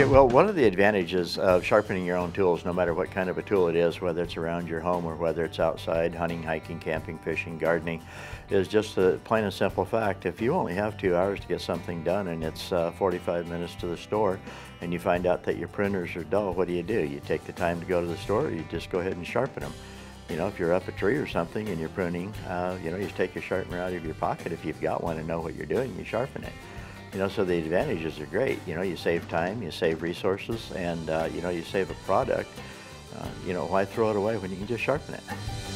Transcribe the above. Yeah, well, one of the advantages of sharpening your own tools, no matter what kind of a tool it is, whether it's around your home or whether it's outside, hunting, hiking, camping, fishing, gardening, is just the plain and simple fact, if you only have 2 hours to get something done and it's 45 minutes to the store and you find out that your printers are dull, what do? You take the time to go to the store or you just go ahead and sharpen them? You know, if you're up a tree or something and you're pruning, you know, you just take your sharpener out of your pocket if you've got one and know what you're doing, you sharpen it. You know, so the advantages are great. You know, you save time, you save resources, and you know, you save a product. You know, why throw it away when you can just sharpen it?